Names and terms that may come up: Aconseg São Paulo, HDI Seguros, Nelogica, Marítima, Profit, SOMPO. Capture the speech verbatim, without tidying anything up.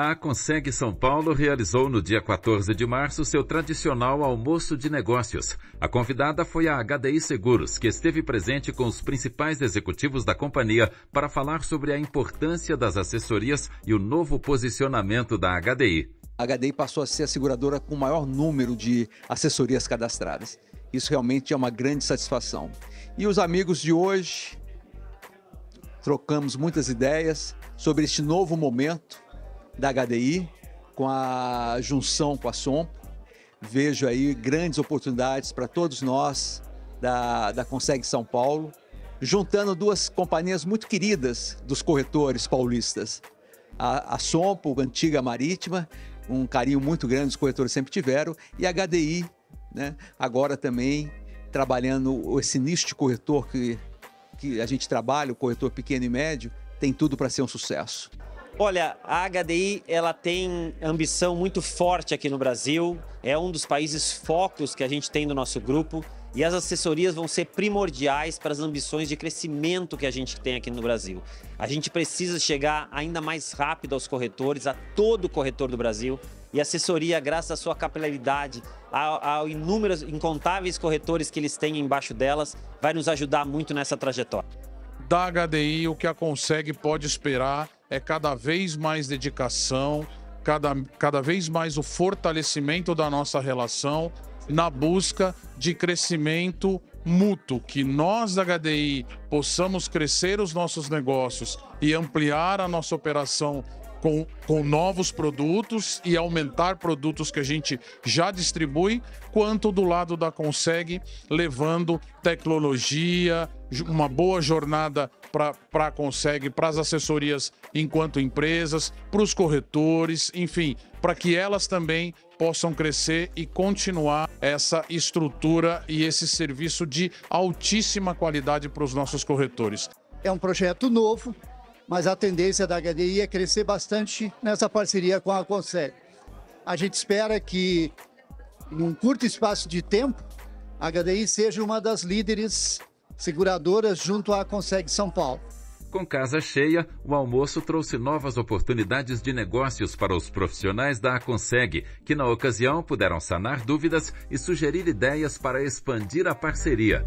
A Aconseg São Paulo realizou no dia quatorze de março seu tradicional almoço de negócios. A convidada foi a H D I Seguros, que esteve presente com os principais executivos da companhia para falar sobre a importância das assessorias e o novo posicionamento da H D I. A H D I passou a ser a seguradora com o maior número de assessorias cadastradas. Isso realmente é uma grande satisfação. E os amigos de hoje, trocamos muitas ideias sobre este novo momento da H D I, com a junção com a SOMPO. Vejo aí grandes oportunidades para todos nós da, da Aconseg São Paulo, juntando duas companhias muito queridas dos corretores paulistas. A, a SOMPO, antiga Marítima, um carinho muito grande os corretores sempre tiveram, e a H D I, né, agora também trabalhando esse nicho de corretor que, que a gente trabalha, o corretor pequeno e médio, tem tudo para ser um sucesso. Olha, a H D I ela tem ambição muito forte aqui no Brasil, é um dos países focos que a gente tem no nosso grupo e as assessorias vão ser primordiais para as ambições de crescimento que a gente tem aqui no Brasil. A gente precisa chegar ainda mais rápido aos corretores, a todo corretor do Brasil, e a assessoria, graças à sua capilaridade, a, a inúmeros, incontáveis corretores que eles têm embaixo delas, vai nos ajudar muito nessa trajetória. Da H D I, o que a Aconseg pode esperar é cada vez mais dedicação, cada, cada vez mais o fortalecimento da nossa relação na busca de crescimento mútuo, que nós da H D I possamos crescer os nossos negócios e ampliar a nossa operação com, com novos produtos e aumentar produtos que a gente já distribui, quanto do lado da Aconseg, levando tecnologia, uma boa jornada para a Aconseg, para as assessorias enquanto empresas, para os corretores, enfim, para que elas também possam crescer e continuar essa estrutura e esse serviço de altíssima qualidade para os nossos corretores. É um projeto novo, mas a tendência da H D I é crescer bastante nessa parceria com a Aconseg. A gente espera que, em um curto espaço de tempo, a H D I seja uma das líderes seguradoras junto à Aconseg São Paulo. Com casa cheia, o almoço trouxe novas oportunidades de negócios para os profissionais da Aconseg, que na ocasião puderam sanar dúvidas e sugerir ideias para expandir a parceria.